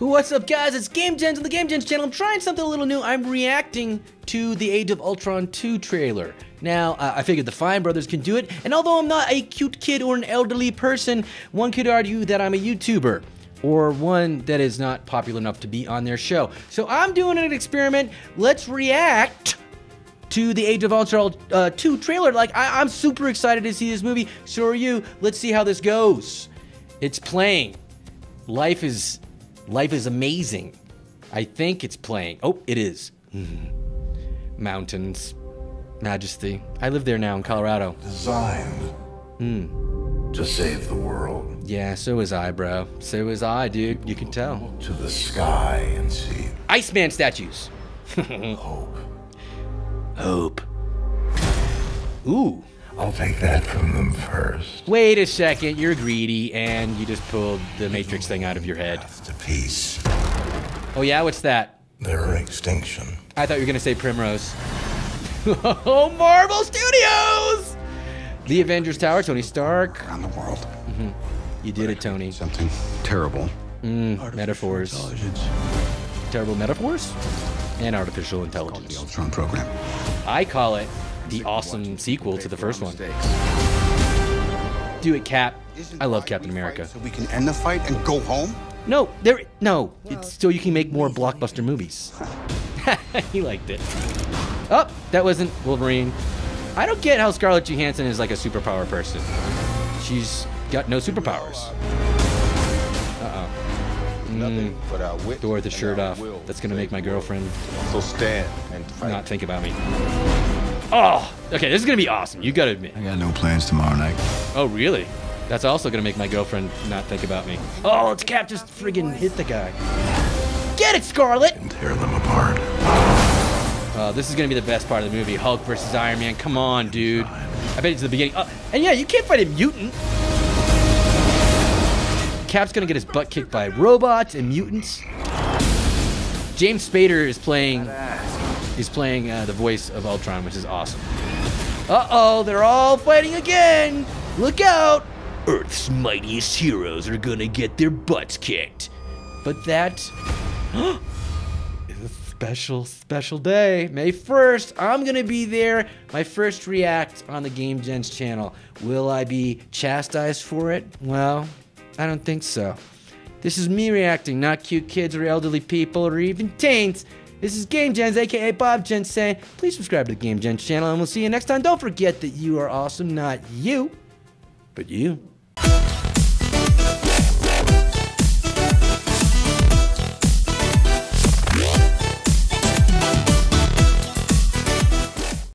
What's up, guys? It's GameJenz on the GameJenz channel. I'm trying something a little new. I'm reacting to the Age of Ultron 2 trailer. Now, I figured the Fine Brothers can do it, and although I'm not a cute kid or an elderly person, one could argue that I'm a YouTuber, or one that is not popular enough to be on their show. So I'm doing an experiment. Let's react to the Age of Ultron 2 trailer. Like, I'm super excited to see this movie. So are you. Let's see how this goes. It's playing. Life is amazing. I think it's playing. Oh, it is. Mountains. Majesty. I live there now in Colorado. Designed to save the world. Yeah, so is I, bro. So is I, dude. You can tell. Look to the sky and see Iceman statues. Hope. Hope. Ooh. I'll take that from them first. Wait a second, you're greedy, and you just pulled the Matrix thing out of your head. To peace. Oh yeah, what's that? Their extinction. I thought you were gonna say Primrose. Oh, Marvel Studios! The Avengers Tower, Tony Stark. Around the world. Mm-hmm. You did it, Tony. Something terrible. Metaphors. Terrible metaphors? And artificial intelligence. The Ultron program. I call it the awesome sequel to the first one. Do it, Cap. I love Captain America. So we can end the fight and go home? No, it's so you can make more blockbuster movies. He liked it. Oh, that wasn't Wolverine. I don't get how Scarlett Johansson is like a superpower person. She's got no superpowers. Nothing but our wit. Door with the shirt off. That's gonna make my girlfriend so stand and fight. Not think about me. Oh, okay, this is gonna be awesome, you gotta admit. I got no plans tomorrow night. Oh, really? That's also gonna make my girlfriend not think about me. Oh, it's Cap, just friggin' hit the guy. Get it, Scarlet! And tear them apart. This is gonna be the best part of the movie, Hulk versus Iron Man, come on, dude. I bet it's the beginning. And yeah, you can't fight a mutant. Cap's gonna get his butt kicked by robots and mutants. James Spader is playing... He's playing the voice of Ultron, which is awesome. Uh-oh, they're all fighting again! Look out! Earth's mightiest heroes are gonna get their butts kicked. But that is a special, special day. May 1st, I'm gonna be there. My first react on the GameJenz channel. Will I be chastised for it? Well, I don't think so. This is me reacting, not cute kids or elderly people or even teens. This is GameJenz, aka Bobjenz, saying please subscribe to the GameJenz channel, and we'll see you next time. Don't forget that you are awesome, not you, but you.